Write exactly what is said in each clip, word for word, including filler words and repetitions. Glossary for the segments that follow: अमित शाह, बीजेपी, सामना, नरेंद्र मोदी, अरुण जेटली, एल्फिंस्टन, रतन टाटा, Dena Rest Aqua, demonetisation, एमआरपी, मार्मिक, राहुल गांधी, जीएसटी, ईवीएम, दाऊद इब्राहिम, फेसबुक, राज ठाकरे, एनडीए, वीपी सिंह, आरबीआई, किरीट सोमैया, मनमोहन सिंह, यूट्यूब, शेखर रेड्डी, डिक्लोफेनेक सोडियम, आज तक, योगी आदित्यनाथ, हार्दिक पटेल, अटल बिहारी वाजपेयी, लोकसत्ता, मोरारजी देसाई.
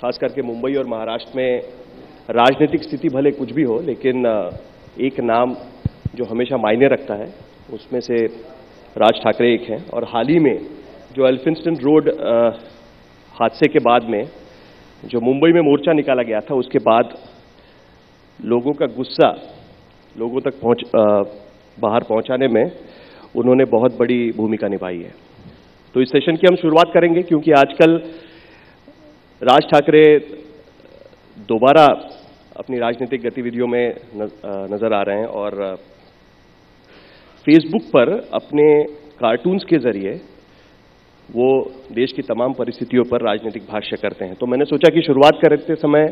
खास करके मुंबई और महाराष्ट्र में राजनीतिक स्थिति भले कुछ भी हो, लेकिन एक नाम जो हमेशा मायने रखता है उसमें से राज ठाकरे एक हैं। और हाल ही में जो एल्फिंस्टन रोड हादसे के बाद में जो मुंबई में मोर्चा निकाला गया था, उसके बाद लोगों का गुस्सा लोगों तक पहुंच आ, बाहर पहुंचाने में उन्होंने बहुत बड़ी भूमिका निभाई है। तो इस सेशन की हम शुरुआत करेंगे, क्योंकि आजकल राज ठाकरे दोबारा अपनी राजनीतिक गतिविधियों में नजर आ रहे हैं और फेसबुक पर अपने कार्टून्स के जरिए वो देश की तमाम परिस्थितियों पर राजनीतिक भाष्य करते हैं। तो मैंने सोचा कि शुरुआत करते समय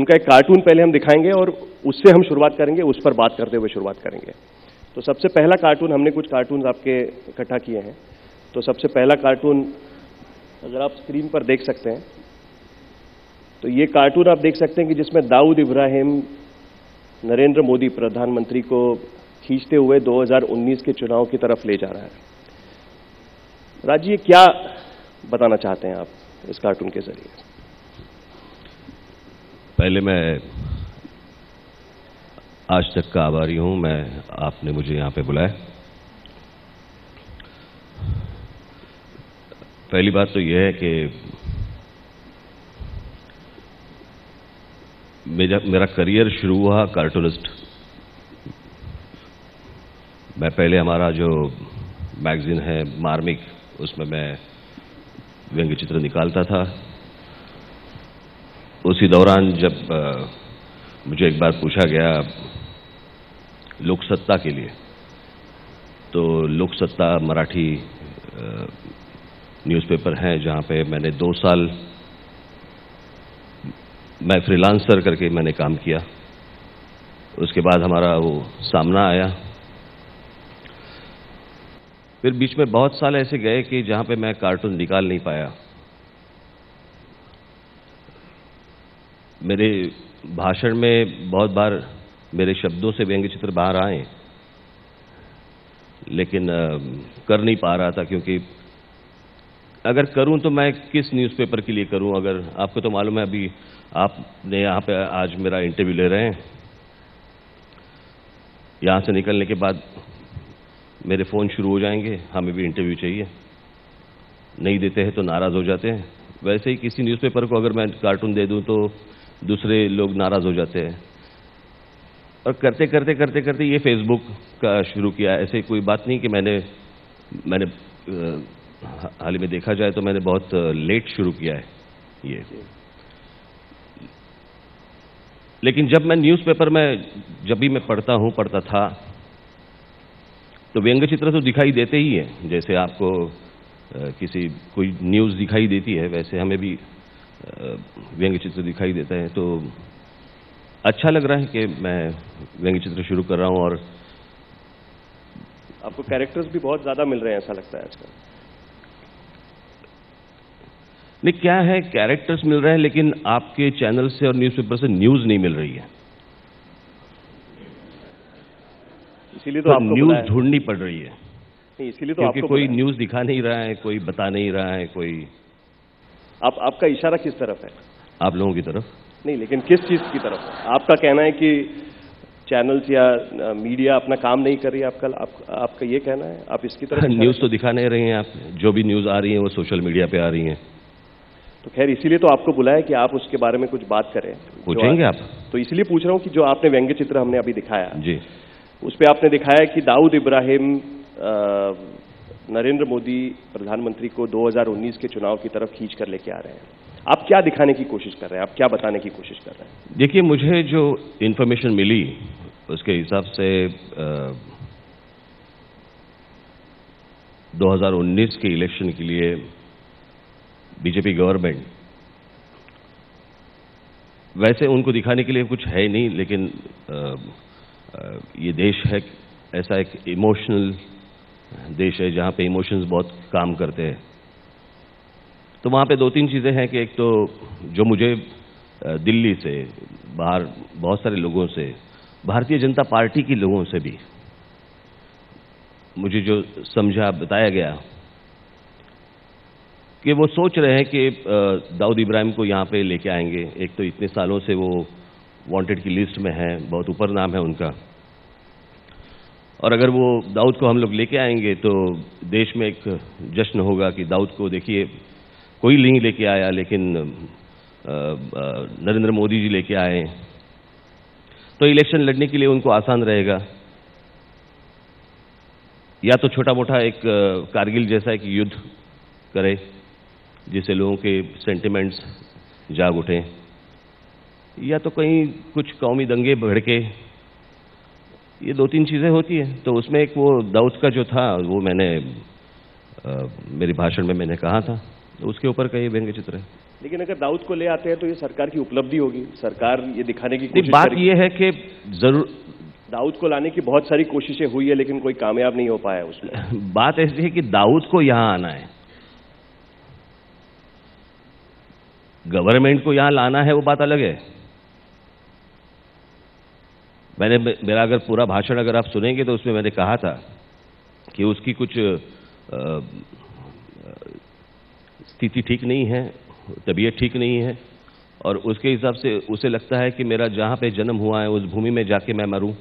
उनका एक कार्टून पहले हम दिखाएंगे और उससे हम शुरुआत करेंगे, उस पर बात करते हुए शुरुआत करेंगे। तो सबसे पहला कार्टून, हमने कुछ कार्टून्स आपके इकट्ठा किए हैं, तो सबसे पहला कार्टून अगर आप स्क्रीन पर देख सकते हैं तो ये कार्टून आप देख सकते हैं कि जिसमें दाऊद इब्राहिम नरेंद्र मोदी प्रधानमंत्री को खींचते हुए दो हज़ार उन्नीस के चुनाव की तरफ ले जा रहा है। राज जी, क्या बताना चाहते हैं आप इस कार्टून के जरिए? पहले मैं आज तक का आभारी हूं, मैं आपने मुझे यहां पे बुलाया। पहली बात तो यह है कि मेरा मेरा करियर शुरू हुआ कार्टूनिस्ट। मैं पहले हमारा जो मैगजीन है मार्मिक, उसमें मैं व्यंग्य चित्र निकालता था। उसी दौरान जब मुझे एक बार पूछा गया लोकसत्ता के लिए, तो लोकसत्ता मराठी न्यूज़पेपर हैं जहाँ पे मैंने दो साल मैं फ्रीलांसर करके मैंने काम किया। उसके बाद हमारा वो सामना आया। फिर बीच में बहुत साल ऐसे गए कि जहां पे मैं कार्टून निकाल नहीं पाया। मेरे भाषण में बहुत बार मेरे शब्दों से व्यंग्य चित्र बाहर आए, लेकिन आ, कर नहीं पा रहा था, क्योंकि अगर करूं तो मैं किस न्यूज़पेपर के लिए करूं। अगर आपको तो मालूम है, अभी आपने यहाँ पे आज मेरा इंटरव्यू ले रहे हैं, यहाँ से निकलने के बाद मेरे फ़ोन शुरू हो जाएंगे, हमें भी इंटरव्यू चाहिए, नहीं देते हैं तो नाराज़ हो जाते हैं। वैसे ही किसी न्यूज़पेपर को अगर मैं कार्टून दे दूं तो दूसरे लोग नाराज़ हो जाते हैं। और करते करते करते करते ये फेसबुक का शुरू किया। ऐसे कोई बात नहीं कि मैंने मैंने हाल ही में देखा जाए तो मैंने बहुत लेट शुरू किया है ये। लेकिन जब मैं न्यूज़पेपर में जब भी मैं पढ़ता हूँ पढ़ता था तो व्यंग्य चित्र तो दिखाई देते ही है। जैसे आपको किसी कोई न्यूज़ दिखाई देती है, वैसे हमें भी व्यंग्य चित्र दिखाई देता है। तो अच्छा लग रहा है कि मैं व्यंग्य चित्र शुरू कर रहा हूँ। और आपको कैरेक्टर्स भी बहुत ज़्यादा मिल रहे हैं, ऐसा लगता है आजकल? नहीं, क्या है, कैरेक्टर्स मिल रहे हैं, लेकिन आपके चैनल से और न्यूज़पेपर से न्यूज़ नहीं मिल रही है, इसीलिए तो, तो आपको न्यूज़ ढूंढनी पड़ रही है। नहीं, इसीलिए तो आपको कोई न्यूज़ दिखा नहीं रहा है, कोई बता नहीं रहा है, कोई। आप आपका इशारा किस तरफ है? आप लोगों की तरफ? नहीं, लेकिन किस चीज़ की तरफ है? आपका कहना है कि चैनल्स या मीडिया अपना काम नहीं कर रही है, आपका आप, आपका ये कहना है? आप इसकी तरफ? न्यूज़ तो दिखा नहीं रहे हैं आप, जो भी न्यूज़ आ रही है वो सोशल मीडिया पर आ रही है। तो खैर, इसीलिए तो आपको बुलाया कि आप उसके बारे में कुछ बात करें। पूछेंगे आप? तो इसलिए पूछ रहा हूँ कि जो आपने व्यंग्य चित्र हमने अभी दिखाया जी, उस पर आपने दिखाया कि दाऊद इब्राहिम नरेंद्र मोदी प्रधानमंत्री को दो हज़ार उन्नीस के चुनाव की तरफ खींच कर लेके आ रहे हैं। आप क्या दिखाने की कोशिश कर रहे हैं, आप क्या बताने की कोशिश कर रहे हैं? देखिए, मुझे जो इन्फॉर्मेशन मिली उसके हिसाब से आ, दो हज़ार उन्नीस के इलेक्शन के लिए बीजेपी गवर्नमेंट, वैसे उनको दिखाने के लिए कुछ है नहीं, लेकिन आ, ये देश है ऐसा एक इमोशनल देश है जहाँ पे इमोशंस बहुत काम करते हैं। तो वहाँ पे दो तीन चीज़ें हैं कि एक तो जो मुझे दिल्ली से बाहर बहुत सारे लोगों से, भारतीय जनता पार्टी के लोगों से भी मुझे जो समझा बताया गया कि वो सोच रहे हैं कि दाऊद इब्राहिम को यहाँ पे लेके आएंगे। एक तो इतने सालों से वो वांटेड की लिस्ट में है, बहुत ऊपर नाम है उनका, और अगर वो दाऊद को हम लोग लेके आएंगे तो देश में एक जश्न होगा कि दाऊद को देखिए कोई नहीं लेके आया लेकिन नरेंद्र मोदी जी लेके आए, तो इलेक्शन लड़ने के लिए उनको आसान रहेगा। या तो छोटा मोटा एक कारगिल जैसा एक युद्ध करे जिससे लोगों के सेंटिमेंट्स जाग उठें, या तो कहीं कुछ कौमी दंगे भड़के, ये दो तीन चीज़ें होती हैं। तो उसमें एक वो दाऊद का जो था वो मैंने आ, मेरे भाषण में मैंने कहा था, तो उसके ऊपर कई व्यंग्यचित्र है। लेकिन अगर दाऊद को ले आते हैं तो ये सरकार की उपलब्धि होगी, सरकार ये दिखाने की कोशिश बात ये है कि जरूर दाऊद को लाने की बहुत सारी कोशिशें हुई है लेकिन कोई कामयाब नहीं हो पाया उसमें। बात ऐसी है कि दाऊद को यहाँ आना है, गवर्नमेंट को यहाँ लाना है वो बात अलग है। मैंने मेरा अगर पूरा भाषण अगर आप सुनेंगे तो उसमें मैंने कहा था कि उसकी कुछ आ, स्थिति ठीक नहीं है, तबीयत ठीक नहीं है, और उसके हिसाब से उसे लगता है कि मेरा जहाँ पे जन्म हुआ है उस भूमि में जाके मैं मरूँ,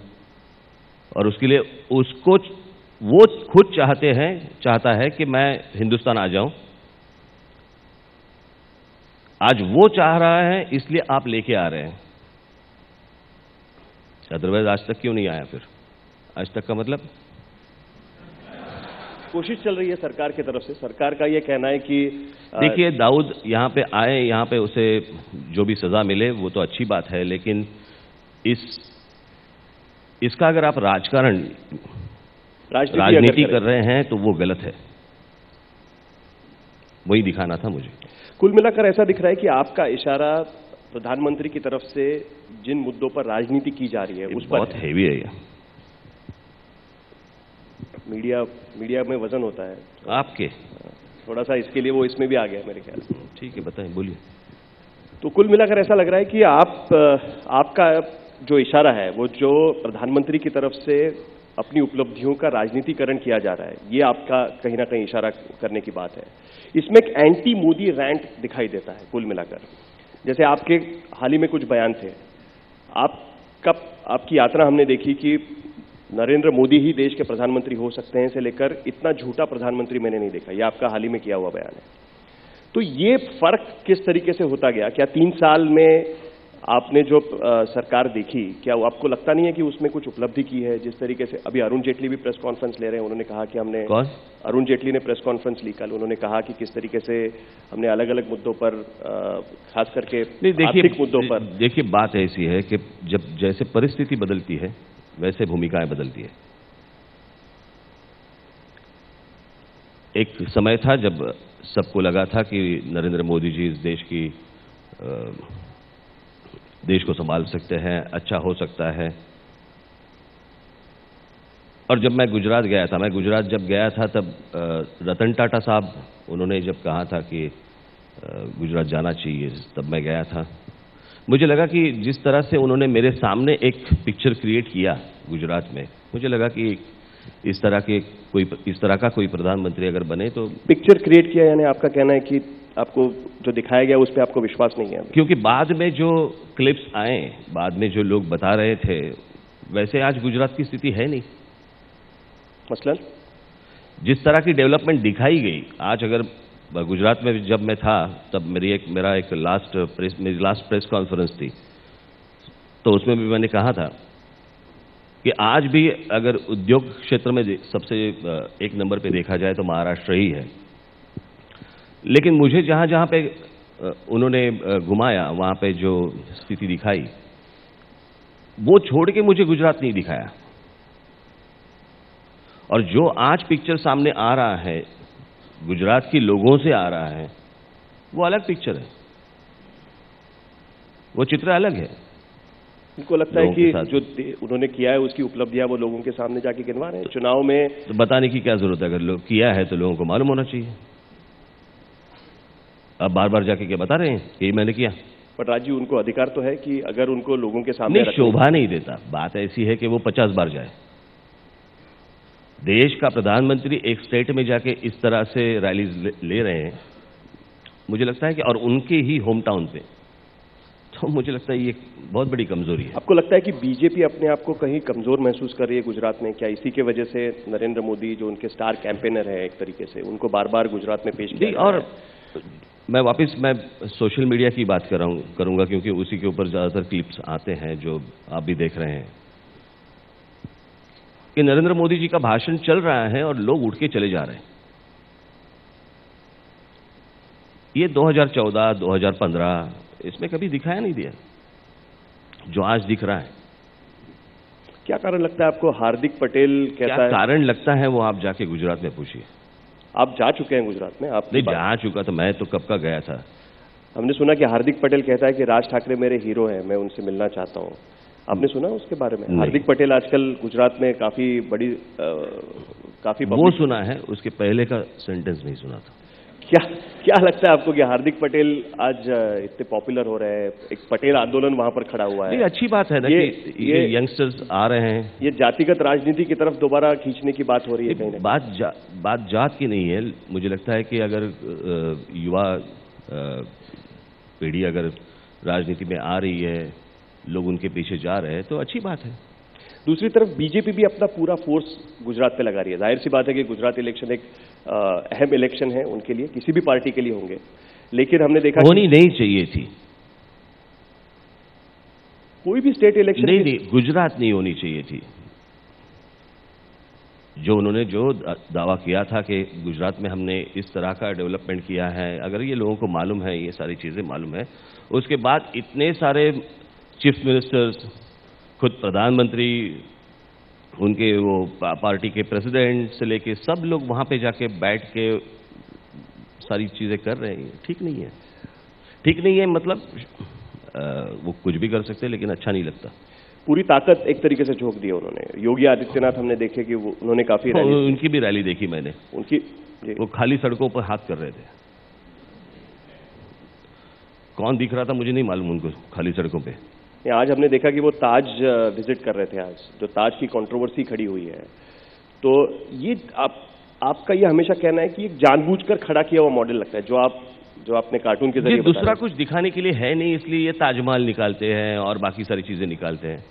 और उसके लिए उसको वो खुद चाहते हैं चाहता है कि मैं हिंदुस्तान आ जाऊँ। आज वो चाह रहा है इसलिए आप लेके आ रहे हैं, अदरवाइज आज तक क्यों नहीं आया? फिर आज तक का मतलब कोशिश चल रही है सरकार की तरफ से। सरकार का ये कहना है कि देखिए दाऊद यहाँ पे आए, यहाँ पे उसे जो भी सजा मिले वो तो अच्छी बात है, लेकिन इस इसका अगर आप राजकारण राजनीति कर रहे हैं तो वो गलत है। वही दिखाना था मुझे। कुल मिलाकर ऐसा दिख रहा है कि आपका इशारा प्रधानमंत्री की तरफ से जिन मुद्दों पर राजनीति की जा रही है उस पर बहुत हेवी है। मीडिया मीडिया में वजन होता है आपके, थोड़ा सा इसके लिए वो इसमें भी आ गया मेरे ख्याल से। ठीक है, बताएं, बोलिए। तो कुल मिलाकर ऐसा लग रहा है कि आप आपका जो इशारा है वो जो प्रधानमंत्री की तरफ से अपनी उपलब्धियों का राजनीतिकरण किया जा रहा है, ये आपका कहीं ना कहीं इशारा करने की बात है। इसमें एक एंटी मोदी रैंट दिखाई देता है कुल मिलाकर। जैसे आपके हाल ही में कुछ बयान थे, आपका आपकी यात्रा हमने देखी कि नरेंद्र मोदी ही देश के प्रधानमंत्री हो सकते हैं से लेकर इतना झूठा प्रधानमंत्री मैंने नहीं देखा, यह आपका हाल ही में किया हुआ बयान है। तो ये फर्क किस तरीके से होता गया? क्या तीन साल में आपने जो सरकार देखी, क्या आपको लगता नहीं है कि उसमें कुछ उपलब्धि की है? जिस तरीके से अभी अरुण जेटली भी प्रेस कॉन्फ्रेंस ले रहे हैं, उन्होंने कहा कि हमने कौन? अरुण जेटली ने प्रेस कॉन्फ्रेंस ली कल, उन्होंने कहा कि किस तरीके से हमने अलग अलग मुद्दों पर खास करके आर्थिक मुद्दों पर। देखिए बात ऐसी है कि जब जैसे परिस्थिति बदलती है वैसे भूमिकाएं बदलती है। एक समय था जब सबको लगा था कि नरेंद्र मोदी जी इस देश की देश को संभाल सकते हैं, अच्छा हो सकता है। और जब मैं गुजरात गया था, मैं गुजरात जब गया था तब रतन टाटा साहब उन्होंने जब कहा था कि गुजरात जाना चाहिए, तब मैं गया था। मुझे लगा कि जिस तरह से उन्होंने मेरे सामने एक पिक्चर क्रिएट किया गुजरात में, मुझे लगा कि इस तरह के कोई इस तरह का कोई प्रधानमंत्री अगर बने तो। पिक्चर क्रिएट किया यानी आपका कहना है कि आपको जो दिखाया गया उस पर आपको विश्वास नहीं है? क्योंकि बाद में जो क्लिप्स आए, बाद में जो लोग बता रहे थे वैसे आज गुजरात की स्थिति है नहीं। मसलन जिस तरह की डेवलपमेंट दिखाई गई आज, अगर गुजरात में जब मैं था तब मेरी एक मेरा एक लास्ट प्रेस मेरी लास्ट प्रेस कॉन्फ्रेंस थी, तो उसमें भी मैंने कहा था कि आज भी अगर उद्योग क्षेत्र में सबसे एक नंबर पे देखा जाए तो महाराष्ट्र ही है। लेकिन मुझे जहाँ जहाँ पे उन्होंने घुमाया वहाँ पे जो स्थिति दिखाई वो छोड़ के मुझे गुजरात नहीं दिखाया। और जो आज पिक्चर सामने आ रहा है गुजरात के लोगों से आ रहा है वो अलग पिक्चर है, वो चित्र अलग है। उनको लगता है कि जो उन्होंने किया है उसकी उपलब्धियां वो लोगों के सामने जाके गिनवा रहे हैं चुनाव में, तो बताने की क्या जरूरत है? अगर लोग किया है तो लोगों को मालूम होना चाहिए। अब बार बार जाके क्या बता रहे हैं यही मैंने किया? पर राज जी उनको अधिकार तो है कि अगर उनको लोगों के सामने शोभा नहीं देता। बात ऐसी है कि वो पचास बार जाए। देश का प्रधानमंत्री एक स्टेट में जाके इस तरह से रैलीज ले रहे हैं मुझे लगता है कि और उनके ही होम टाउन से, तो मुझे लगता है ये बहुत बड़ी कमजोरी है। आपको लगता है कि बीजेपी अपने आप को कहीं कमजोर महसूस कर रही है गुजरात में? क्या इसी के वजह से नरेंद्र मोदी जो उनके स्टार कैंपेनर है एक तरीके से, उनको बार बार गुजरात में पेश किया? और मैं वापस मैं सोशल मीडिया की बात करूंगा क्योंकि उसी के ऊपर ज्यादातर क्लिप्स आते हैं जो आप भी देख रहे हैं कि नरेंद्र मोदी जी का भाषण चल रहा है और लोग उठ के चले जा रहे हैं। ये दो हज़ार चौदह, दो हज़ार पंद्रह इसमें कभी दिखाया नहीं दिया जो आज दिख रहा है। क्या कारण लगता है आपको हार्दिक पटेल कहता क्या है? कारण लगता है वो आप जाके गुजरात में पूछिए। आप जा चुके हैं गुजरात में? आप नहीं, जा चुका तो मैं तो कब का गया था। हमने सुना कि हार्दिक पटेल कहता है कि राज ठाकरे मेरे हीरो हैं, मैं उनसे मिलना चाहता हूँ। आपने सुना उसके बारे में? हार्दिक पटेल आजकल गुजरात में काफी बड़ी आ, काफी वो सुना है, उसके पहले का सेंटेंस नहीं सुना था। क्या क्या लगता है आपको कि हार्दिक पटेल आज इतने पॉपुलर हो रहे हैं? एक पटेल आंदोलन वहां पर खड़ा हुआ है। ये अच्छी बात है ना, ये, कि ये यंगस्टर्स आ रहे हैं। ये जातिगत राजनीति की तरफ दोबारा खींचने की बात हो रही है कहीं। बात जा, बात जात की नहीं है। मुझे लगता है कि अगर युवा पीढ़ी अगर राजनीति में आ रही है, लोग उनके पीछे जा रहे हैं, तो अच्छी बात है। दूसरी तरफ बीजेपी भी अपना पूरा फोर्स गुजरात पे लगा रही है। जाहिर सी बात है कि गुजरात इलेक्शन एक अहम इलेक्शन है उनके लिए, किसी भी पार्टी के लिए होंगे, लेकिन हमने देखा होनी नहीं चाहिए थी। कोई भी स्टेट इलेक्शन नहीं, नहीं गुजरात नहीं होनी चाहिए थी। जो उन्होंने जो दावा किया था कि गुजरात में हमने इस तरह का डेवलपमेंट किया है, अगर ये लोगों को मालूम है, ये सारी चीजें मालूम है, उसके बाद इतने सारे चीफ मिनिस्टर्स, खुद प्रधानमंत्री, उनके वो पार्टी के प्रेसिडेंट से लेके सब लोग वहां पे जाके बैठ के सारी चीजें कर रहे हैं। ठीक नहीं है, ठीक नहीं है मतलब आ, वो कुछ भी कर सकते हैं, लेकिन अच्छा नहीं लगता। पूरी ताकत एक तरीके से झोंक दी है उन्होंने। योगी आदित्यनाथ हमने देखे कि वो उन्होंने काफी रैली, उनकी भी रैली देखी मैंने उनकी, वो खाली सड़कों पर हाथ कर रहे थे। कौन दिख रहा था मुझे नहीं मालूम उनको खाली सड़कों पर। आज हमने देखा कि वो ताज विजिट कर रहे थे, आज जो ताज की कंट्रोवर्सी खड़ी हुई है। तो ये आप आपका ये हमेशा कहना है कि एक जानबूझकर खड़ा किया हुआ मॉडल लगता है जो आप जो आपने कार्टून के जरिए बताया। दूसरा कुछ दिखाने के लिए है नहीं, इसलिए ये ताजमहल निकालते हैं और बाकी सारी चीजें निकालते हैं।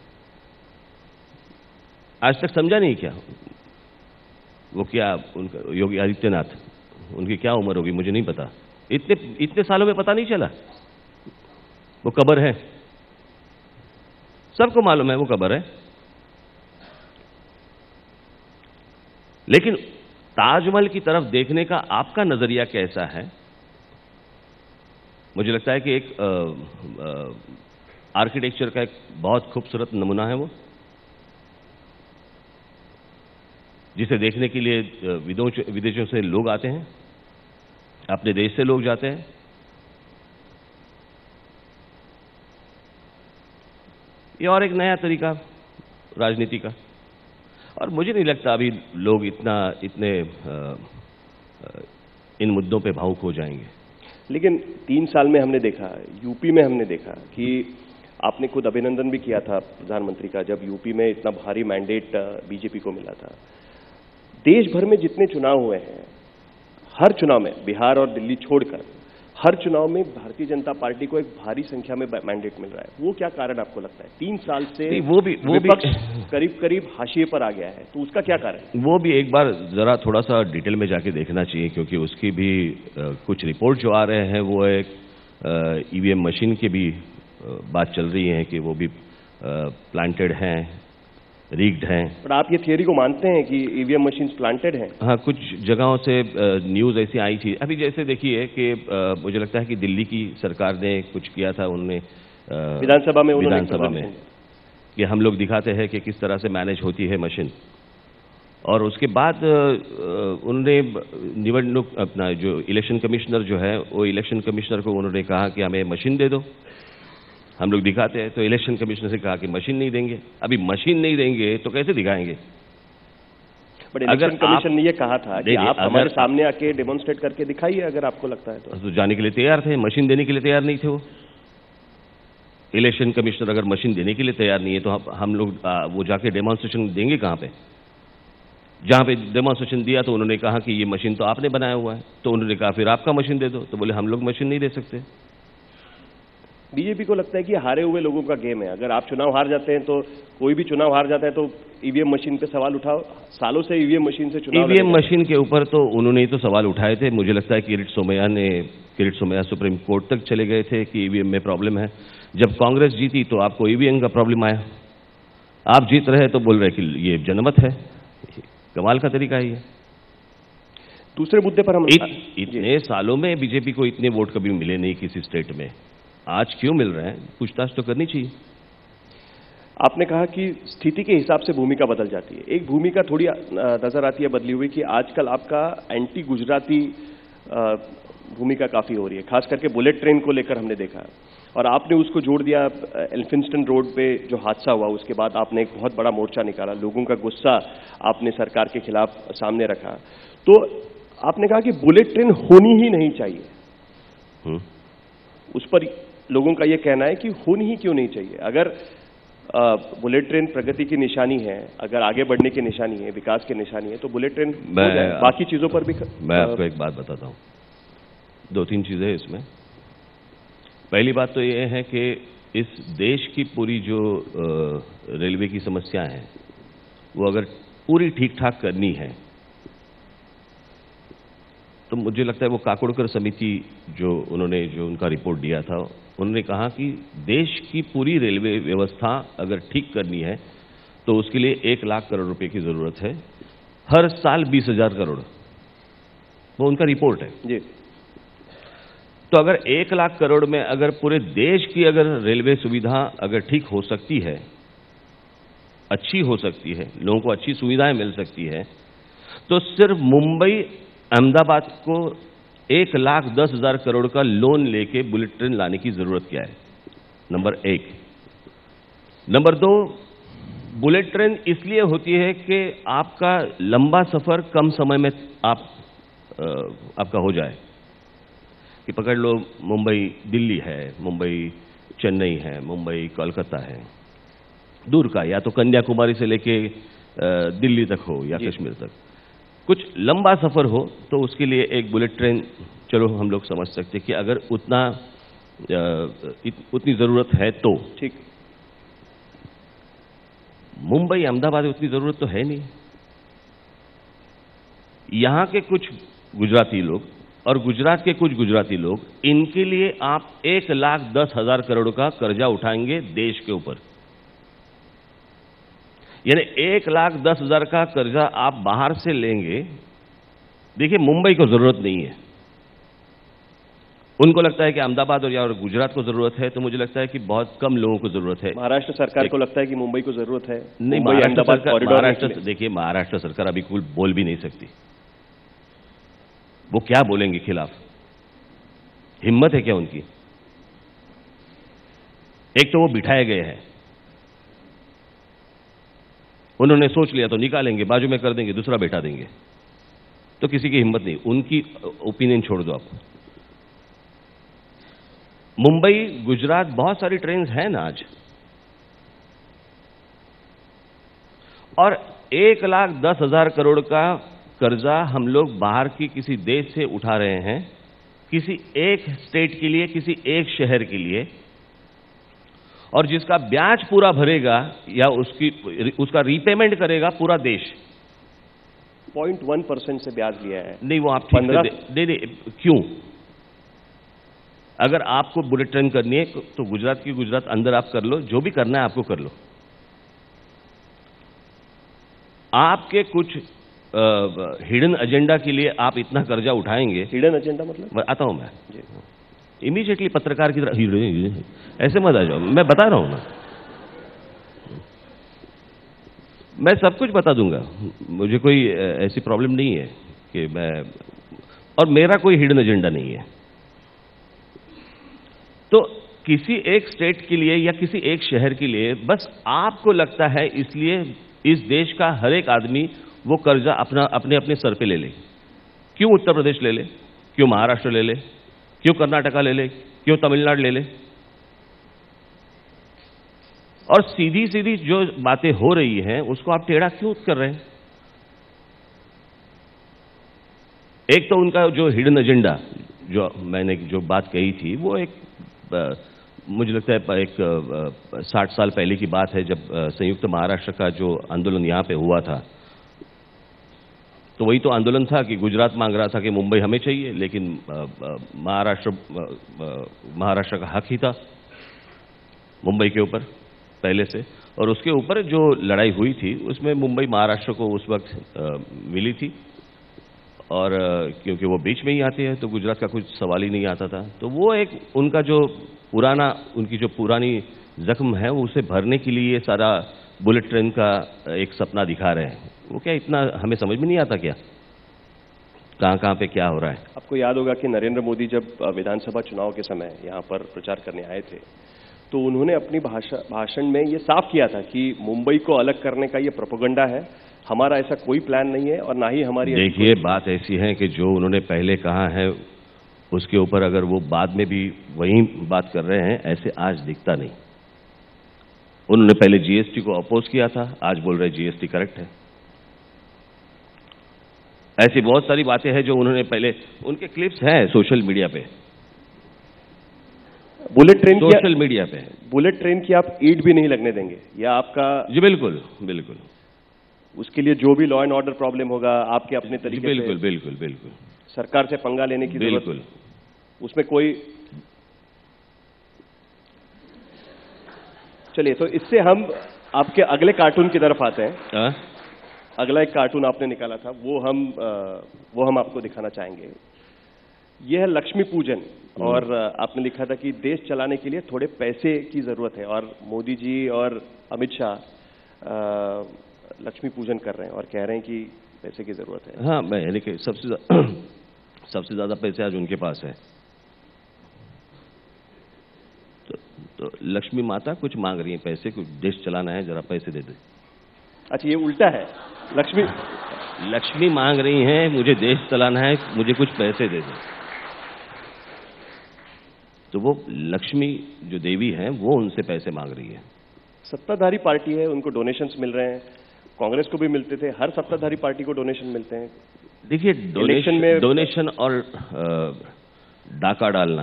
आज तक समझा नहीं क्या वो, क्या उनका योगी आदित्यनाथ, उनकी क्या उम्र होगी मुझे नहीं पता, इतने इतने सालों में पता नहीं चला। वो कब्र है, सबको मालूम है वो कब्र है, लेकिन ताजमहल की तरफ देखने का आपका नजरिया कैसा है? मुझे लगता है कि एक आर्किटेक्चर का एक बहुत खूबसूरत नमूना है वो, जिसे देखने के लिए विदेशों से लोग आते हैं, अपने देश से लोग जाते हैं। ये और एक नया तरीका राजनीति का। और मुझे नहीं लगता अभी लोग इतना इतने आ, आ, इन मुद्दों पे भावुक हो जाएंगे। लेकिन तीन साल में हमने देखा, यूपी में हमने देखा कि आपने खुद अभिनंदन भी किया था प्रधानमंत्री का जब यूपी में इतना भारी मैंडेट बीजेपी को मिला था। देश भर में जितने चुनाव हुए हैं, हर चुनाव में बिहार और दिल्ली छोड़कर हर चुनाव में भारतीय जनता पार्टी को एक भारी संख्या में मैंडेट मिल रहा है। वो क्या कारण आपको लगता है? तीन साल से वो भी वो विपक्ष भी करीब करीब हाशिए पर आ गया है, तो उसका क्या कारण है? वो भी एक बार जरा थोड़ा सा डिटेल में जाके देखना चाहिए, क्योंकि उसकी भी आ, कुछ रिपोर्ट जो आ रहे हैं वो एक ईवीएम मशीन की भी आ, बात चल रही है कि वो भी प्लांटेड हैं, रिग्ड हैं। पर आप ये थियोरी को मानते हैं कि ईवीएम मशीन प्लांटेड हैं? हाँ, कुछ जगहों से न्यूज़ ऐसी आई थी। अभी जैसे देखिए कि मुझे लगता है कि दिल्ली की सरकार ने कुछ किया था, उन्होंने विधानसभा में विधानसभा में कि हम लोग दिखाते हैं कि किस तरह से मैनेज होती है मशीन, और उसके बाद उन्होंने निवडणूक अपना जो इलेक्शन कमिश्नर जो है वो इलेक्शन कमिश्नर को उन्होंने कहा कि हमें मशीन दे दो, हम लोग दिखाते हैं। तो इलेक्शन कमिश्नर से कहा कि मशीन नहीं देंगे। अभी मशीन नहीं देंगे तो कैसे दिखाएंगे? बट इलेक्शन कमीशन ने ये कहा था कि आप हमारे सामने आके डेमोन्स्ट्रेट करके दिखाइए अगर आपको लगता है तो। तो जाने के लिए तैयार थे, मशीन देने के लिए तैयार नहीं थे वो। इलेक्शन कमिश्नर अगर मशीन देने के लिए तैयार नहीं है तो हम लोग वो जाके डेमोन्स्ट्रेशन देंगे कहां पे? जहाँ पे डेमोंस्ट्रेशन दिया तो उन्होंने कहा कि ये मशीन तो आपने बनाया हुआ है, तो उन्होंने कहा फिर आपका मशीन दे दो, तो बोले हम लोग मशीन नहीं दे सकते। बीजेपी को लगता है कि हारे हुए लोगों का गेम है, अगर आप चुनाव हार जाते हैं तो कोई भी चुनाव हार जाता है तो ईवीएम मशीन पे सवाल उठाओ, सालों से ईवीएम मशीन से चुनाव। ईवीएम मशीन के ऊपर तो उन्होंने तो सवाल उठाए थे, मुझे लगता है किरीट सोमैया ने किरीट सोमैया सुप्रीम कोर्ट तक चले गए थे कि ईवीएम में प्रॉब्लम है। जब कांग्रेस जीती तो आपको ईवीएम का प्रॉब्लम आया, आप जीत रहे तो बोल रहे कि ये जनमत है, कमाल का तरीका ही है। दूसरे मुद्दे पर हम इत, इतने सालों में बीजेपी को इतने वोट कभी मिले नहीं किसी स्टेट में, आज क्यों मिल रहे हैं, पूछताछ तो करनी चाहिए। आपने कहा कि स्थिति के हिसाब से भूमिका बदल जाती है, एक भूमिका थोड़ी नजर आती है बदली हुई कि आजकल आपका एंटी गुजराती भूमिका काफी हो रही है, खास करके बुलेट ट्रेन को लेकर हमने देखा, और आपने उसको जोड़ दिया एल्फिंस्टन रोड पे जो हादसा हुआ उसके बाद आपने एक बहुत बड़ा मोर्चा निकाला, लोगों का गुस्सा आपने सरकार के खिलाफ सामने रखा, तो आपने कहा कि बुलेट ट्रेन होनी ही नहीं चाहिए। हुँ? उस पर लोगों का यह कहना है कि होनी ही क्यों नहीं चाहिए, अगर आ, बुलेट ट्रेन प्रगति की निशानी है, अगर आगे बढ़ने की निशानी है, विकास की निशानी है, तो बुलेट ट्रेन बाकी चीजों पर भी। मैं आपको एक बात बताता हूँ, दो तीन चीजें इसमें। पहली बात तो ये है कि इस देश की पूरी जो रेलवे की समस्या है वो अगर पूरी ठीक ठाक करनी है तो मुझे लगता है वो काकोड़कर समिति जो उन्होंने जो उनका रिपोर्ट दिया था, उन्होंने कहा कि देश की पूरी रेलवे व्यवस्था अगर ठीक करनी है तो उसके लिए एक लाख करोड़ रुपए की जरूरत है, हर साल बीस हजार करोड़, वो उनका रिपोर्ट है जी। तो अगर एक लाख करोड़ में अगर पूरे देश की अगर रेलवे सुविधा अगर ठीक हो सकती है, अच्छी हो सकती है, लोगों को अच्छी सुविधाएं मिल सकती है, तो सिर्फ मुंबई अहमदाबाद को एक लाख दस हजार करोड़ का लोन लेके बुलेट ट्रेन लाने की जरूरत क्या है, नंबर एक। नंबर दो, बुलेट ट्रेन इसलिए होती है कि आपका लंबा सफर कम समय में आप आपका हो जाए, कि पकड़ लो मुंबई दिल्ली है, मुंबई चेन्नई है, मुंबई कोलकाता है, दूर का, या तो कन्याकुमारी से लेके दिल्ली तक हो या कश्मीर तक, कुछ लंबा सफर हो, तो उसके लिए एक बुलेट ट्रेन चलो हम लोग समझ सकते कि अगर उतना इत, उतनी जरूरत है तो ठीक। मुंबई अहमदाबाद उतनी जरूरत तो है नहीं। यहाँ के कुछ गुजराती लोग और गुजरात के कुछ गुजराती लोग, इनके लिए आप एक लाख दस हजार करोड़ का कर्जा उठाएंगे देश के ऊपर, यानी एक लाख दस हजार का कर्जा आप बाहर से लेंगे। देखिए मुंबई को जरूरत नहीं है, उनको लगता है कि अहमदाबाद और या और गुजरात को जरूरत है, तो मुझे लगता है कि बहुत कम लोगों को जरूरत है। महाराष्ट्र सरकार को लगता है कि मुंबई को जरूरत है नहीं, महाराष्ट्र, देखिए महाराष्ट्र सरकार अभी कुल बोल भी नहीं सकती, वो क्या बोलेंगे खिलाफ, हिम्मत है क्या उनकी। एक तो वो बिठाए गए हैं, उन्होंने सोच लिया तो निकालेंगे, बाजू में कर देंगे, दूसरा बैठा देंगे, तो किसी की हिम्मत नहीं। उनकी ओपिनियन छोड़ दो आप। मुंबई गुजरात बहुत सारी ट्रेन्स हैं ना आज, और एक लाख दस हजार करोड़ का कर्जा हम लोग बाहर की किसी देश से उठा रहे हैं, किसी एक स्टेट के लिए, किसी एक शहर के लिए, और जिसका ब्याज पूरा भरेगा या उसकी उसका रीपेमेंट करेगा पूरा देश। पॉइंट वन परसेंट से ब्याज लिया है। नहीं वो आप ठीक से दे, दे, दे क्यों? अगर आपको बुलेट ट्रेन करनी है तो गुजरात की गुजरात अंदर आप कर लो, जो भी करना है आपको कर लो। आपके कुछ हिडन uh, एजेंडा के लिए आप इतना कर्जा उठाएंगे। हिडन एजेंडा मतलब आता हूं मैं, इमीडिएटली पत्रकार की तरह ऐसे मत आ जाओ, मैं बता रहा हूं ना, मैं सब कुछ बता दूंगा, मुझे कोई ऐसी प्रॉब्लम नहीं है कि मैं, और मेरा कोई हिडन एजेंडा नहीं है। तो किसी एक स्टेट के लिए या किसी एक शहर के लिए बस आपको लगता है, इसलिए इस देश का हर एक आदमी वो कर्जा अपना अपने अपने सर पे ले ले। क्यों उत्तर प्रदेश ले ले, क्यों महाराष्ट्र ले ले, क्यों कर्नाटका ले ले, क्यों तमिलनाडु ले ले। और सीधी सीधी जो बातें हो रही हैं उसको आप टेढ़ा क्यों कर रहे हैं? एक तो उनका जो हिडन एजेंडा, जो मैंने जो बात कही थी, वो एक आ, मुझे लगता है एक साठ साल पहले की बात है, जब संयुक्त महाराष्ट्र का जो आंदोलन यहाँ पे हुआ था, तो वही तो आंदोलन था कि गुजरात मांग रहा था कि मुंबई हमें चाहिए, लेकिन महाराष्ट्र महाराष्ट्र का हक ही था मुंबई के ऊपर पहले से, और उसके ऊपर जो लड़ाई हुई थी उसमें मुंबई महाराष्ट्र को उस वक्त आ, मिली थी, और क्योंकि वो बीच में ही आते हैं तो गुजरात का कुछ सवाल ही नहीं आता था। तो वो एक उनका जो पुराना, उनकी जो पुरानी जख्म है वो उसे भरने के लिए सारा बुलेट ट्रेन का एक सपना दिखा रहे हैं। वो क्या इतना हमें समझ में नहीं आता क्या, कहाँ कहाँ पे क्या हो रहा है। आपको याद होगा कि नरेंद्र मोदी जब विधानसभा चुनाव के समय यहाँ पर प्रचार करने आए थे तो उन्होंने अपनी भाषा भाषण में ये साफ किया था कि मुंबई को अलग करने का ये प्रोपेगेंडा है, हमारा ऐसा कोई प्लान नहीं है और ना ही हमारी। देखिए बात ऐसी है कि जो उन्होंने पहले कहा है उसके ऊपर अगर वो बाद में भी वही बात कर रहे हैं ऐसे आज दिखता नहीं। उन्होंने पहले जीएसटी को अपोज किया था, आज बोल रहे जीएसटी करेक्ट है। ऐसी बहुत सारी बातें हैं जो उन्होंने पहले, उनके क्लिप्स हैं सोशल मीडिया पे, बुलेट ट्रेन, सोशल मीडिया पे बुलेट ट्रेन की आप ईट भी नहीं लगने देंगे, या आपका। जी बिल्कुल बिल्कुल, उसके लिए जो भी लॉ एंड ऑर्डर प्रॉब्लम होगा आपके अपने तरीके से, बिल्कुल बिल्कुल बिल्कुल, सरकार से पंगा लेने की बिल्कुल उसमें कोई। चलिए, तो इससे हम आपके अगले कार्टून की तरफ आते हैं। आ? अगला एक कार्टून आपने निकाला था, वो हम वो हम आपको दिखाना चाहेंगे। यह है लक्ष्मी पूजन, और आपने लिखा था कि देश चलाने के लिए थोड़े पैसे की जरूरत है, और मोदी जी और अमित शाह लक्ष्मी पूजन कर रहे हैं और कह रहे हैं कि पैसे की जरूरत है। हाँ, मैं यानी कि सबसे सबसे ज्यादा पैसे आज उनके पास है, तो, तो लक्ष्मी माता कुछ मांग रही है पैसे, कुछ देश चलाना है जरा पैसे दे दे। अच्छा, ये उल्टा है, लक्ष्मी लक्ष्मी मांग रही है मुझे देश चलाना है, मुझे कुछ पैसे दे दे। तो वो लक्ष्मी जो देवी है वो उनसे पैसे मांग रही है। सत्ताधारी पार्टी है, उनको डोनेशंस मिल रहे हैं, कांग्रेस को भी मिलते थे, हर सत्ताधारी पार्टी को डोनेशन मिलते हैं। देखिए डोनेशन में डोनेशन और डाका डालना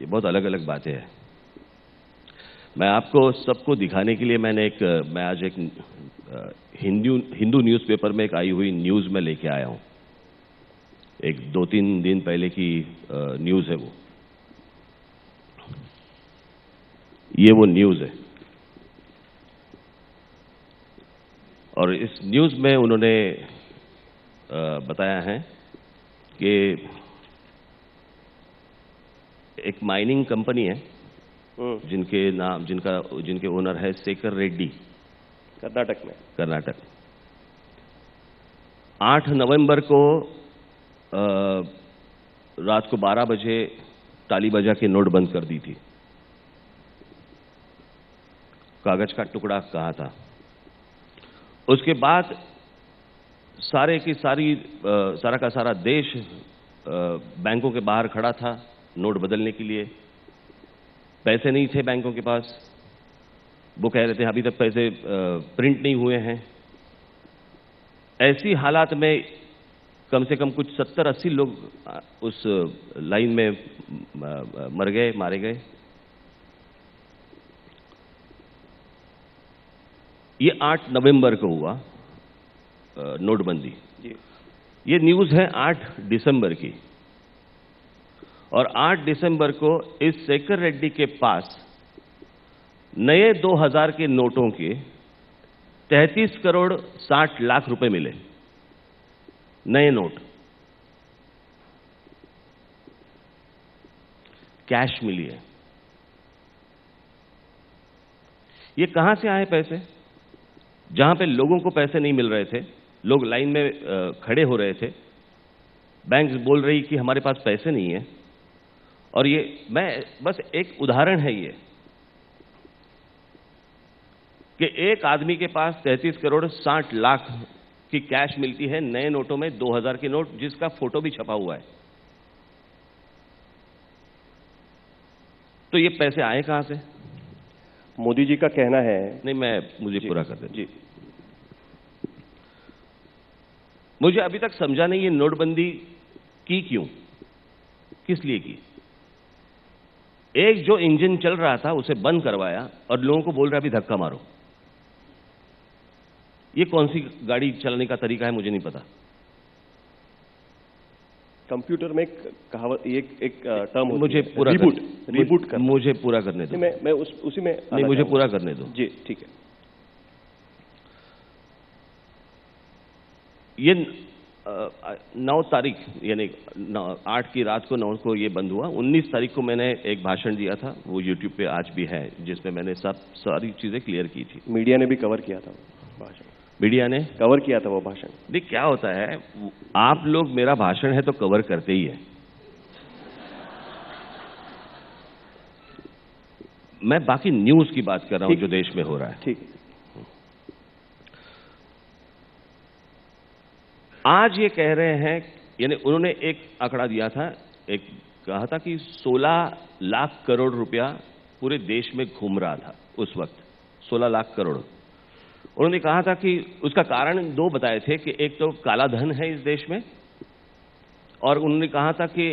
ये बहुत अलग अलग बातें हैं। मैं आपको सबको दिखाने के लिए मैंने एक मैं आज एक हिंदू हिंदू न्यूज़पेपर में एक आई हुई न्यूज़ में लेके आया हूँ, एक दो तीन दिन पहले की न्यूज़ है वो, ये वो न्यूज़ है। और इस न्यूज़ में उन्होंने बताया है कि एक माइनिंग कंपनी है जिनके नाम जिनका जिनके ओनर है शेखर रेड्डी, कर्नाटक में, कर्नाटक आठ नवंबर को रात को बारह बजे ताली बजा के नोट बंद कर दी थी, कागज का टुकड़ा कहा था। उसके बाद सारे की सारी सारा का सारा देश बैंकों के बाहर खड़ा था नोट बदलने के लिए, पैसे नहीं थे बैंकों के पास, वो कह रहे थे अभी तक पैसे प्रिंट नहीं हुए हैं। ऐसी हालात में कम से कम कुछ सत्तर अस्सी लोग उस लाइन में मर गए, मारे गए। ये आठ नवंबर को हुआ नोटबंदी, ये न्यूज़ है आठ दिसंबर की, और आठ दिसंबर को इस शेखर रेड्डी के पास नए दो हज़ार के नोटों के तैंतीस करोड़ साठ लाख रुपए मिले, नए नोट, कैश मिली है। ये कहां से आए पैसे? जहां पे लोगों को पैसे नहीं मिल रहे थे, लोग लाइन में खड़े हो रहे थे, बैंक्स बोल रही कि हमारे पास पैसे नहीं है। और ये मैं बस एक उदाहरण है ये कि एक आदमी के पास तैंतीस करोड़ साठ लाख की कैश मिलती है नए नोटों में, दो हज़ार के नोट जिसका फोटो भी छपा हुआ है। तो ये पैसे आए कहां से? मोदी जी का कहना है, नहीं मैं मुझे पूरा कर दे जी, मुझे अभी तक समझा नहीं ये नोटबंदी की क्यों, किस लिए की। एक जो इंजन चल रहा था उसे बंद करवाया और लोगों को बोल रहा अभी धक्का मारो। ये कौन सी गाड़ी चलाने का तरीका है मुझे नहीं पता। कंप्यूटर में एक कहावत एक एक टर्म मुझे पूरा रिबूट रिबूट कर मुझे पूरा करने दो। मैं मैं उस, उसी में नहीं, मुझे पूरा करने दो जी। ठीक है, ये नौ तारीख यानी आठ की रात को नौ को ये बंद हुआ। उन्नीस तारीख को मैंने एक भाषण दिया था, वो यूट्यूब पे आज भी है, जिसमें मैंने सब सारी चीजें क्लियर की थी। मीडिया ने भी कवर किया था भाषण, मीडिया ने कवर किया था वो भाषण। देखिए क्या होता है, आप लोग मेरा भाषण है तो कवर करते ही है। मैं बाकी न्यूज की बात कर रहा हूं जो देश में हो रहा है। ठीक, आज ये कह रहे हैं, यानी उन्होंने एक आंकड़ा दिया था, एक कहा था कि सोलह लाख करोड़ रुपया पूरे देश में घूम रहा था उस वक्त, सोलह लाख करोड़। उन्होंने कहा था कि उसका कारण दो बताए थे कि एक तो काला धन है इस देश में, और उन्होंने कहा था कि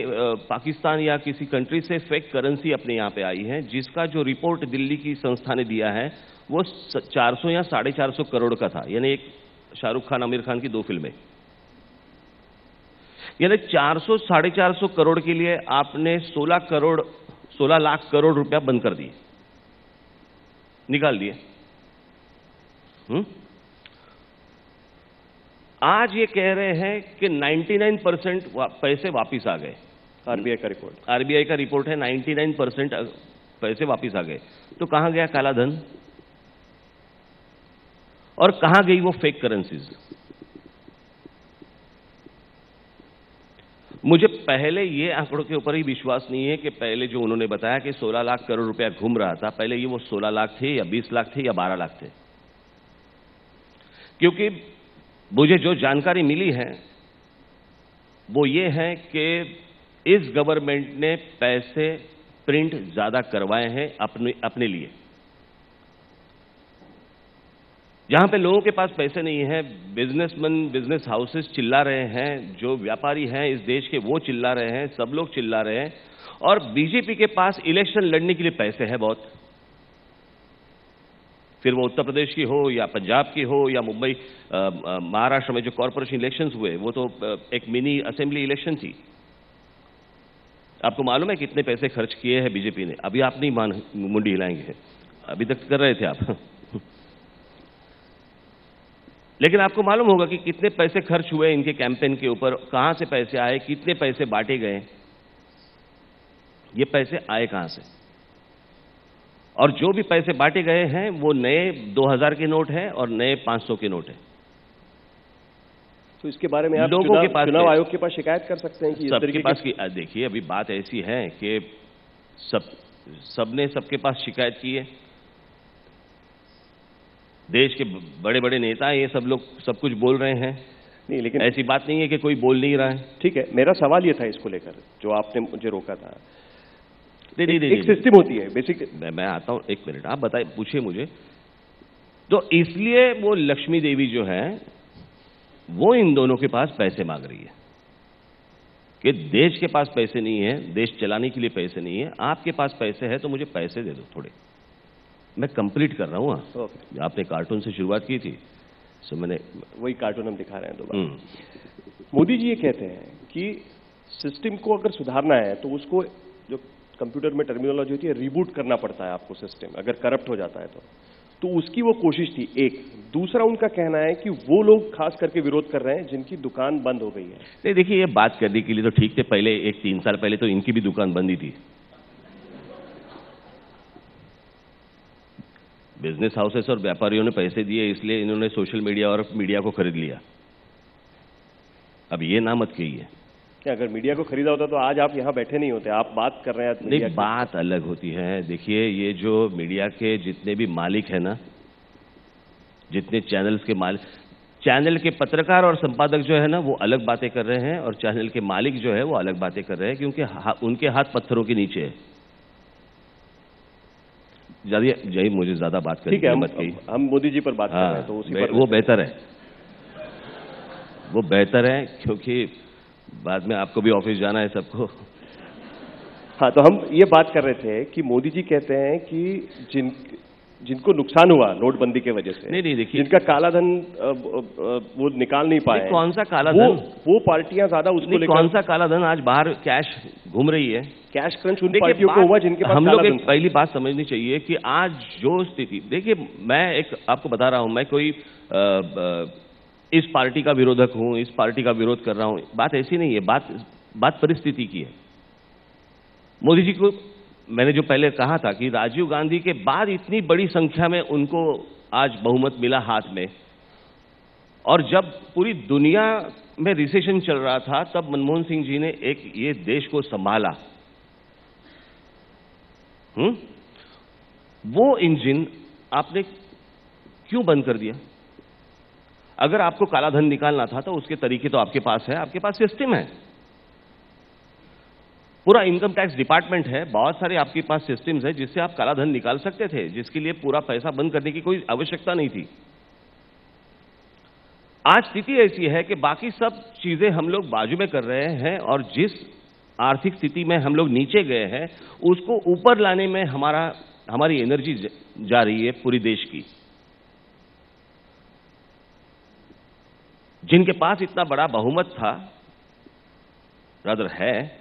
पाकिस्तान या किसी कंट्री से फेक करेंसी अपने यहाँ पे आई है, जिसका जो रिपोर्ट दिल्ली की संस्था ने दिया है वो चार सौ या साढ़े चार सौ करोड़ का था, यानी एक शाहरुख खान आमिर खान की दो फिल्में। यानी चार सौ साढ़े चार सौ करोड़ के लिए आपने सोलह करोड़ सोलह लाख करोड़ रुपया बंद कर दिए, निकाल दिए। हुँ? आज ये कह रहे हैं कि निन्यानवे परसेंट पैसे वापस आ गए। आरबीआई का रिपोर्ट आरबीआई का रिपोर्ट है निन्यानवे परसेंट पैसे वापस आ गए। तो कहां गया काला धन और कहां गई वो फेक करेंसीज? मुझे पहले ये आंकड़ों के ऊपर ही विश्वास नहीं है कि पहले जो उन्होंने बताया कि सोलह लाख करोड़ रुपया घूम रहा था, पहले ये वो सोलह लाख थे या बीस लाख थे या बारह लाख थे। क्योंकि मुझे जो जानकारी मिली है वो ये है कि इस गवर्नमेंट ने पैसे प्रिंट ज्यादा करवाए हैं अपने अपने लिए। जहां पे लोगों के पास पैसे नहीं है, बिजनेसमैन बिजनेस हाउसेस चिल्ला रहे हैं, जो व्यापारी हैं इस देश के वो चिल्ला रहे हैं, सब लोग चिल्ला रहे हैं। और बीजेपी के पास इलेक्शन लड़ने के लिए पैसे हैं बहुत, फिर वो उत्तर प्रदेश की हो या पंजाब की हो या मुंबई महाराष्ट्र में जो कॉरपोरेशन इलेक्शंस हुए वो तो एक मिनी असेंबली इलेक्शन थी। आपको मालूम है कितने पैसे खर्च किए हैं बीजेपी ने? अभी आप नहीं मान मुंडी हिलाएंगे, अभी तक कर रहे थे आप। लेकिन आपको मालूम होगा कि कितने पैसे खर्च हुए इनके कैंपेन के ऊपर, कहां से पैसे आए, कितने पैसे बांटे गए, ये पैसे आए कहां से। और जो भी पैसे बांटे गए हैं वो नए दो हज़ार के नोट हैं और नए पाँच सौ के नोट हैं। तो इसके बारे में आप लोगों के पास, चुनाव आयोग के पास शिकायत कर सकते हैं कि सबके पास की, देखिए अभी बात ऐसी है कि सब सबने सबके पास शिकायत की है। देश के बड़े बड़े नेता ये सब लोग सब कुछ बोल रहे हैं, नहीं लेकिन ऐसी बात नहीं है कि कोई बोल नहीं रहा है। ठीक है, मेरा सवाल ये था इसको लेकर जो आपने मुझे रोका था। दे, दे, दे, एक सिस्टम होती है बेसिक। मैं, मैं आता हूं, एक मिनट आप बताइए, पूछिए मुझे। तो इसलिए वो लक्ष्मी देवी जो है वो इन दोनों के पास पैसे मांग रही है कि देश के पास पैसे नहीं है, देश चलाने के लिए पैसे नहीं है, आपके पास पैसे हैं तो मुझे पैसे दे दो थोड़े, मैं कंप्लीट कर रहा हूं। okay. आपने कार्टून से शुरुआत की थी, सो मैंने वही कार्टून हम दिखा रहे हैं दोबारा। मोदी जी ये कहते हैं कि सिस्टम को अगर सुधारना है तो उसको, जो कंप्यूटर में टर्मिनोलॉजी होती है, रिबूट करना पड़ता है आपको सिस्टम, अगर करप्ट हो जाता है तो तो उसकी वो कोशिश थी एक। दूसरा उनका कहना है कि वो लोग खास करके विरोध कर रहे हैं जिनकी दुकान बंद हो गई है। नहीं देखिए, ये बात करने के लिए तो ठीक थे, पहले एक तीन साल पहले तो इनकी भी दुकान बंद ही थी। बिजनेस हाउसेस और व्यापारियों ने पैसे दिए इसलिए इन्होंने सोशल मीडिया और मीडिया को खरीद लिया। अब ये ना मत कहिए कि अगर मीडिया को खरीदा होता तो आज आप यहाँ बैठे नहीं होते, आप बात कर रहे हैं। नहीं, बात अलग होती है। देखिए ये जो मीडिया के जितने भी मालिक हैं ना, जितने चैनल्स के मालिक, चैनल के पत्रकार और संपादक जो है ना वो अलग बातें कर रहे हैं और चैनल के मालिक जो है वो अलग बातें कर रहे हैं, क्योंकि हा, उनके हाथ पत्थरों के नीचे है। जय, मुझे ज्यादा बात करनी है, मत कही। हम मोदी जी पर बात कर रहे हैं तो वो बेहतर है। वो बेहतर है, क्योंकि बाद में आपको भी ऑफिस जाना है सबको। हाँ, तो हम ये बात कर रहे थे कि मोदी जी कहते हैं कि जिन जिनको नुकसान हुआ नोटबंदी के वजह से, नहीं नहीं देखिए, जिनका काला धन वो निकाल नहीं पाए। कौन सा काला धन? वो, वो पार्टियां ज्यादा उसको लेकर। कौन सा काला धन? आज बाहर कैश घूम रही है, कैश क्रंच उन पार्टियों को हुआ जिनके पास। हम लोग एक पहली बात समझनी चाहिए कि आज जो स्थिति, देखिए मैं एक आपको बता रहा हूं, मैं कोई इस पार्टी का विरोधक हूं, इस पार्टी का विरोध कर रहा हूं, बात ऐसी नहीं है, बात बात परिस्थिति की है। मोदी जी को मैंने जो पहले कहा था कि राजीव गांधी के बाद इतनी बड़ी संख्या में उनको आज बहुमत मिला हाथ में, और जब पूरी दुनिया में रिसेशन चल रहा था तब मनमोहन सिंह जी ने एक ये देश को संभाला। हुँ? वो इंजन आपने क्यों बंद कर दिया? अगर आपको काला धन निकालना था तो उसके तरीके तो आपके पास है, आपके पास सिस्टम है, पूरा इनकम टैक्स डिपार्टमेंट है, बहुत सारे आपके पास सिस्टम्स है जिससे आप काला धन निकाल सकते थे, जिसके लिए पूरा पैसा बंद करने की कोई आवश्यकता नहीं थी। आज स्थिति ऐसी है कि बाकी सब चीजें हम लोग बाजू में कर रहे हैं, और जिस आर्थिक स्थिति में हम लोग नीचे गए हैं उसको ऊपर लाने में हमारा हमारी एनर्जी जा रही है पूरी देश की। जिनके पास इतना बड़ा बहुमत था, रादर है,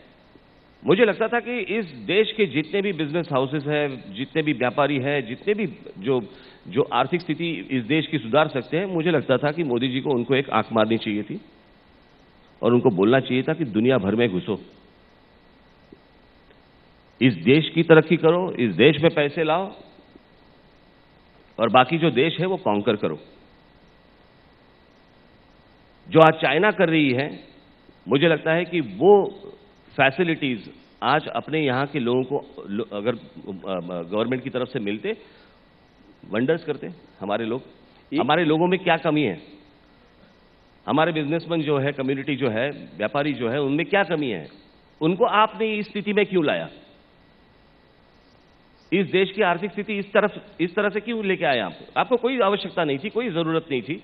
मुझे लगता था कि इस देश के जितने भी बिजनेस हाउसेस हैं, जितने भी व्यापारी हैं, जितने भी जो जो आर्थिक स्थिति इस देश की सुधार सकते हैं, मुझे लगता था कि मोदी जी को उनको एक आंख मारनी चाहिए थी और उनको बोलना चाहिए था कि दुनिया भर में घुसो, इस देश की तरक्की करो, इस देश में पैसे लाओ और बाकी जो देश है वो कॉन्कर करो। जो आज चाइना कर रही है, मुझे लगता है कि वो फैसिलिटीज आज अपने यहाँ के लोगों को लो, अगर गवर्नमेंट की तरफ से मिलते, वंडर्स करते हमारे लोग। हमारे लोगों में क्या कमी है? हमारे बिजनेसमैन जो है, कम्युनिटी जो है, व्यापारी जो है, उनमें क्या कमी है? उनको आपने इस स्थिति में क्यों लाया? इस देश की आर्थिक स्थिति इस तरफ इस तरह से क्यों लेके आए आप? आपको कोई आवश्यकता नहीं थी, कोई जरूरत नहीं थी।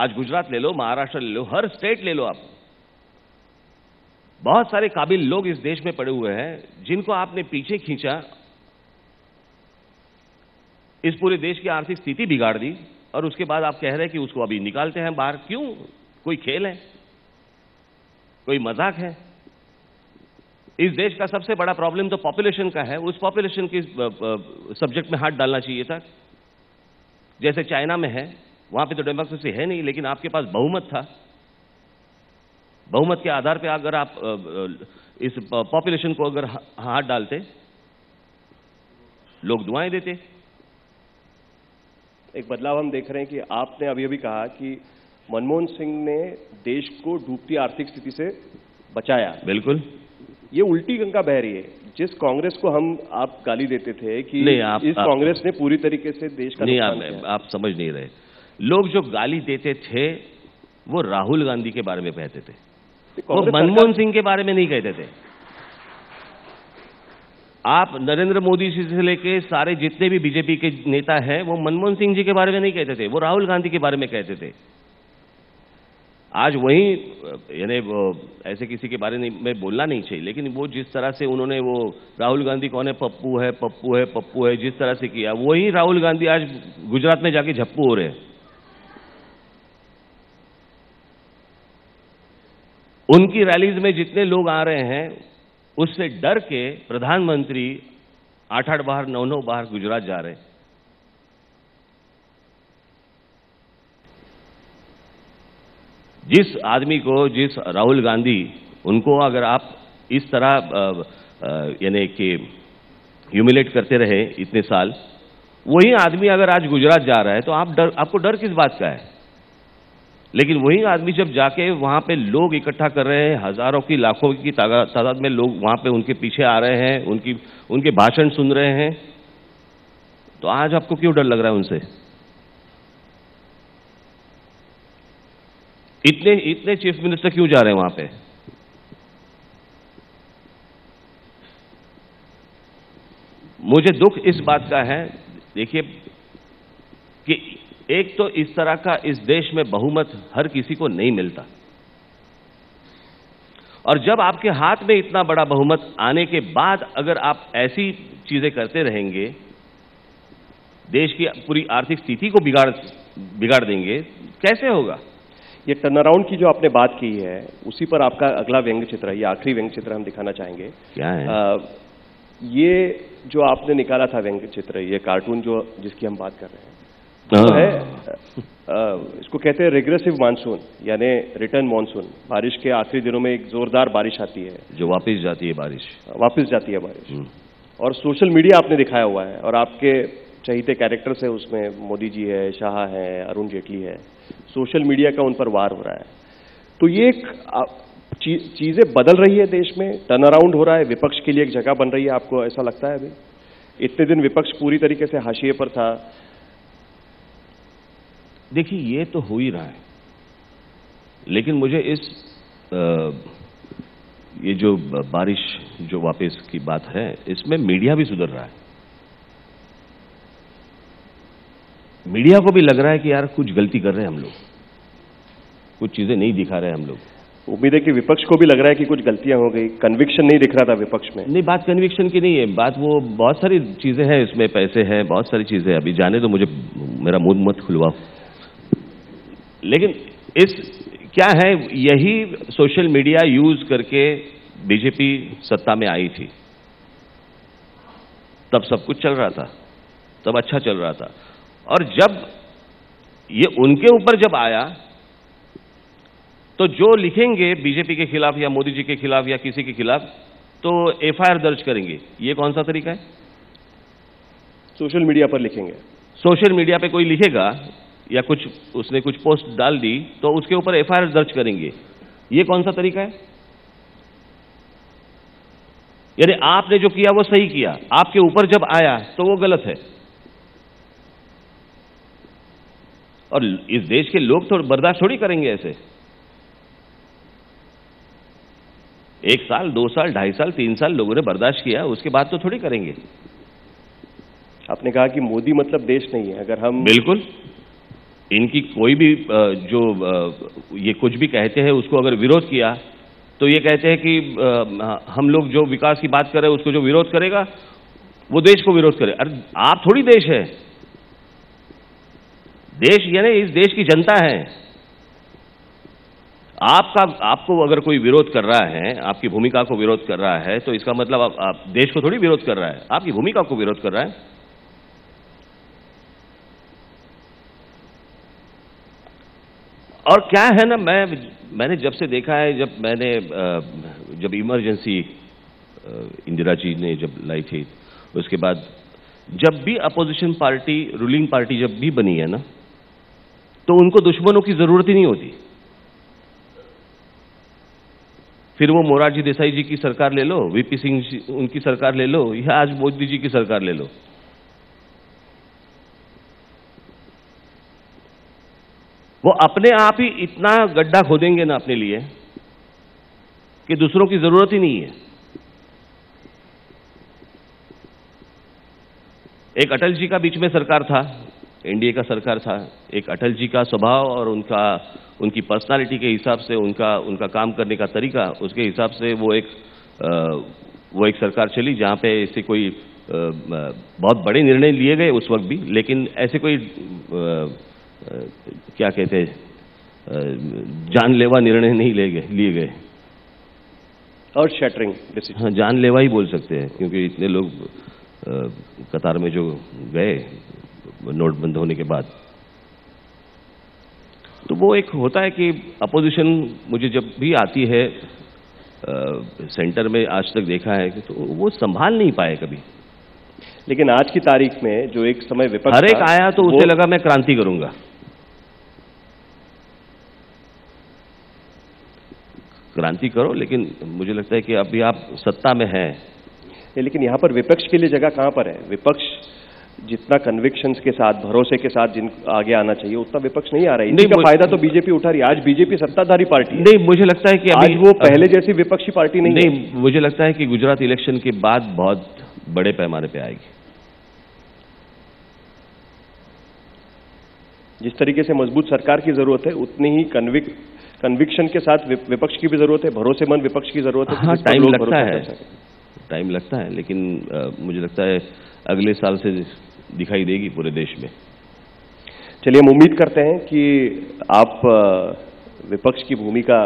आज गुजरात ले लो, महाराष्ट्र ले लो, हर स्टेट ले लो आप, बहुत सारे काबिल लोग इस देश में पड़े हुए हैं जिनको आपने पीछे खींचा, इस पूरे देश की आर्थिक स्थिति बिगाड़ दी, और उसके बाद आप कह रहे हैं कि उसको अभी निकालते हैं बाहर। क्यों? कोई खेल है? कोई मजाक है? इस देश का सबसे बड़ा प्रॉब्लम तो पॉपुलेशन का है, उस पॉपुलेशन के सब्जेक्ट में हाथ डालना चाहिए था, जैसे चाइना में है। वहां पे तो डेमोक्रेसी है नहीं, लेकिन आपके पास बहुमत था, बहुमत के आधार पर अगर आप इस पॉपुलेशन को अगर हाथ डालते, लोग दुआएं देते। एक बदलाव हम देख रहे हैं कि आपने अभी अभी कहा कि मनमोहन सिंह ने देश को डूबती आर्थिक स्थिति से बचाया। बिल्कुल, ये उल्टी गंगा बह रही है। जिस कांग्रेस को हम आप गाली देते थे कि आप, इस कांग्रेस ने पूरी तरीके से देश का नहीं, आप, आप समझ नहीं रहे। लोग जो गाली देते थे वो राहुल गांधी के बारे में कहते थे, वो मनमोहन सिंह के बारे में नहीं कहते थे। आप नरेंद्र मोदी जी से लेके सारे जितने भी बीजेपी के नेता हैं, वो मनमोहन सिंह जी के बारे में नहीं कहते थे, वो राहुल गांधी के बारे में कहते थे। आज वही, यानी ऐसे किसी के बारे में बोलना नहीं चाहिए, लेकिन वो जिस तरह से उन्होंने वो राहुल गांधी कौन है, पप्पू है, पप्पू है, पप्पू है, जिस तरह से किया, वही राहुल गांधी आज गुजरात में जाके झप्पू हो रहे हैं। उनकी रैलीज में जितने लोग आ रहे हैं उससे डर के प्रधानमंत्री आठ आठ बाहर, नौ नौ बाहर गुजरात जा रहे हैं। जिस आदमी को, जिस राहुल गांधी, उनको अगर आप इस तरह यानी कि ह्यूमिलेट करते रहे इतने साल, वही आदमी अगर आज गुजरात जा रहा है तो आप डर, आपको डर किस बात का है? लेकिन वही आदमी जब जाके वहां पे लोग इकट्ठा कर रहे हैं, हजारों की लाखों की तादाद में लोग वहां पे उनके पीछे आ रहे हैं, उनकी उनके भाषण सुन रहे हैं, तो आज आपको क्यों डर लग रहा है उनसे? इतने इतने चीफ मिनिस्टर क्यों जा रहे हैं वहां पे? मुझे दुख इस बात का है, देखिए, कि एक तो इस तरह का इस देश में बहुमत हर किसी को नहीं मिलता, और जब आपके हाथ में इतना बड़ा बहुमत आने के बाद अगर आप ऐसी चीजें करते रहेंगे, देश की पूरी आर्थिक स्थिति को बिगाड़ बिगाड़ देंगे, कैसे होगा? ये टर्नअराउंड की जो आपने बात की है उसी पर आपका अगला व्यंग्य चित्र, ये आखिरी व्यंग्य चित्र हम दिखाना चाहेंगे। क्या है? आ, ये जो आपने निकाला था व्यंग्य चित्र, ये कार्टून जो जिसकी हम बात कर रहे हैं तो है आ, इसको कहते हैं रिग्रेसिव मानसून, यानी रिटर्न मानसून। बारिश के आखिरी दिनों में एक जोरदार बारिश आती है जो वापस जाती है, बारिश वापस जाती है बारिश। और सोशल मीडिया आपने दिखाया हुआ है और आपके चहीते कैरेक्टर्स है उसमें, मोदी जी है, शाह है, अरुण जेटली है, सोशल मीडिया का उन पर वार हो रहा है। तो ये एक चीजें बदल रही है देश में, टर्न अराउंड हो रहा है, विपक्ष के लिए एक जगह बन रही है। आपको ऐसा लगता है अभी इतने दिन विपक्ष पूरी तरीके से हाशिए पर था? देखिए ये तो हो ही रहा है, लेकिन मुझे इस आ, ये जो बारिश जो वापस की बात है इसमें मीडिया भी सुधर रहा है। मीडिया को भी लग रहा है कि यार कुछ गलती कर रहे हैं हम लोग, कुछ चीजें नहीं दिखा रहे हैं हम लोग। उम्मीद है कि विपक्ष को भी लग रहा है कि कुछ गलतियां हो गई। कन्विक्शन नहीं दिख रहा था विपक्ष में। नहीं, बात कन्विक्शन की नहीं है, बात वो बहुत सारी चीजें हैं इसमें, पैसे हैं, बहुत सारी चीजें। अभी जाने तो मुझे, मेरा मुंह मत खुलवाओ। लेकिन इस क्या है, यही सोशल मीडिया यूज करके बीजेपी सत्ता में आई थी, तब सब कुछ चल रहा था, तब अच्छा चल रहा था। और जब ये उनके ऊपर जब आया तो जो लिखेंगे बीजेपी के खिलाफ या मोदी जी के खिलाफ या किसी के खिलाफ तो एफ आई आर दर्ज करेंगे। ये कौन सा तरीका है? सोशल मीडिया पर लिखेंगे। सोशल मीडिया पे कोई लिखेगा या कुछ उसने कुछ पोस्ट डाल दी तो उसके ऊपर एफ आई आर दर्ज करेंगे। ये कौन सा तरीका है? यानी आपने जो किया वो सही किया, आपके ऊपर जब आया तो वो गलत है। और इस देश के लोग थोड़ा बर्दाश्त थोड़ी करेंगे ऐसे। एक साल, दो साल, ढाई साल, तीन साल लोगों ने बर्दाश्त किया, उसके बाद तो थोड़ी करेंगे। आपने कहा कि मोदी मतलब देश नहीं है। अगर हम बिल्कुल इनकी कोई भी जो ये कुछ भी कहते हैं उसको अगर विरोध किया तो ये कहते हैं कि हम लोग जो विकास की बात कर रहे हैं उसको जो विरोध करेगा वो देश को विरोध करे। अरे आप थोड़ी देश है, देश यानी इस देश की जनता है। आपका, आपको अगर कोई विरोध कर रहा है, आपकी भूमिका को विरोध कर रहा है, तो इसका मतलब आप, आप देश को थोड़ी विरोध कर रहा है, आपकी भूमिका को विरोध कर रहा है। और क्या है ना, मैं मैंने जब से देखा है, जब मैंने जब इमरजेंसी इंदिरा जी ने जब लाई थी, उसके बाद जब भी अपोजिशन पार्टी, रूलिंग पार्टी जब भी बनी है ना, तो उनको दुश्मनों की जरूरत ही नहीं होती। फिर वो मोरारजी देसाई जी की सरकार ले लो, वीपी सिंह उनकी सरकार ले लो, या आज मोदी जी की सरकार ले लो। वो अपने आप ही इतना गड्ढा खोदेंगे ना अपने लिए कि दूसरों की जरूरत ही नहीं है। एक अटल जी का बीच में सरकार था, एन डी ए का सरकार था। एक अटल जी का स्वभाव और उनका, उनकी पर्सनालिटी के हिसाब से, उनका उनका काम करने का तरीका, उसके हिसाब से वो एक आ, वो एक सरकार चली जहाँ पे ऐसे कोई आ, बहुत बड़े निर्णय लिए गए उस वक्त भी, लेकिन ऐसे कोई आ, आ, क्या कहते हैं, जानलेवा निर्णय नहीं लिए गए लिए गए और शैटरिंग डिसीजन। हाँ, जानलेवा ही बोल सकते हैं, क्योंकि इतने लोग आ, कतार में जो गए नोट बंद होने के बाद। तो वो एक होता है कि अपोजिशन मुझे जब भी आती है आ, सेंटर में आज तक देखा है कि, तो वो संभाल नहीं पाए कभी। लेकिन आज की तारीख में जो एक समय विपक्ष, हर एक आया तो उसे लगा मैं क्रांति करूंगा। क्रांति करो, लेकिन मुझे लगता है कि अभी आप सत्ता में हैं। लेकिन यहां पर विपक्ष के लिए जगह कहां पर है? विपक्ष जितना कन्विक्शंस के साथ, भरोसे के साथ जिन आगे आना चाहिए, उतना विपक्ष नहीं आ रही। इसी का फायदा तो बीजेपी उठा रही। आज बीजेपी सत्ताधारी पार्टी है। नहीं, मुझे लगता है कि आज वो पहले जैसी विपक्षी पार्टी नहीं, नहीं है। मुझे लगता है कि गुजरात इलेक्शन के बाद बहुत बड़े पैमाने पे आएगी। जिस तरीके से मजबूत सरकार की जरूरत है उतनी ही कन्विक कन्विक्शन के साथ विपक्ष की भी जरूरत है, भरोसेमंद विपक्ष की जरूरत है। हाँ, टाइम लगता है, टाइम लगता है, लेकिन आ, मुझे लगता है अगले साल से दिखाई देगी पूरे देश में। चलिए, हम उम्मीद करते हैं कि आप विपक्ष की भूमिका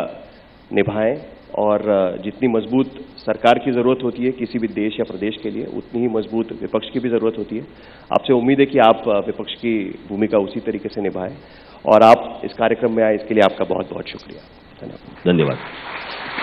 निभाएं और जितनी मजबूत सरकार की जरूरत होती है किसी भी देश या प्रदेश के लिए उतनी ही मजबूत विपक्ष की भी जरूरत होती है। आपसे उम्मीद है कि आप विपक्ष की भूमिका उसी तरीके से निभाएं और आप इस कार्यक्रम में आए इसके लिए आपका बहुत बहुत शुक्रिया। धन्यवाद।